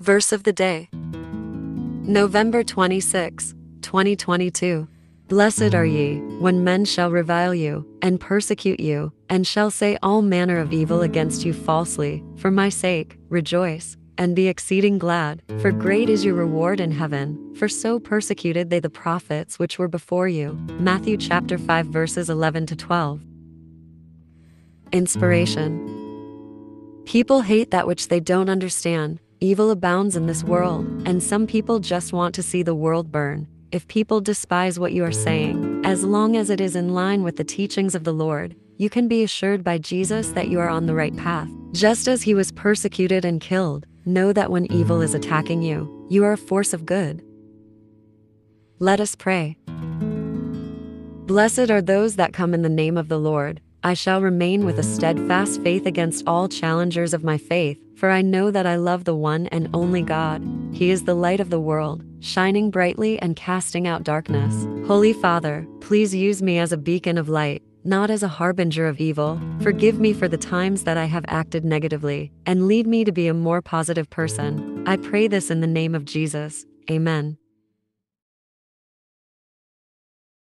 Verse of the day, November 26, 2022. Blessed are ye, when men shall revile you, and persecute you, and shall say all manner of evil against you falsely, for my sake. Rejoice, and be exceeding glad, for great is your reward in heaven, for so persecuted they the prophets which were before you. Matthew chapter 5 verses 11 to 12. Inspiration. People hate that which they don't understand. Evil abounds in this world, and some people just want to see the world burn. If people despise what you are saying, as long as it is in line with the teachings of the Lord, you can be assured by Jesus that you are on the right path. Just as he was persecuted and killed, know that when evil is attacking you, you are a force of good. Let us pray. Blessed are those that come in the name of the Lord. I shall remain with a steadfast faith against all challengers of my faith, for I know that I love the one and only God. He is the light of the world, shining brightly and casting out darkness. Holy Father, please use me as a beacon of light, not as a harbinger of evil. Forgive me for the times that I have acted negatively, and lead me to be a more positive person. I pray this in the name of Jesus. Amen.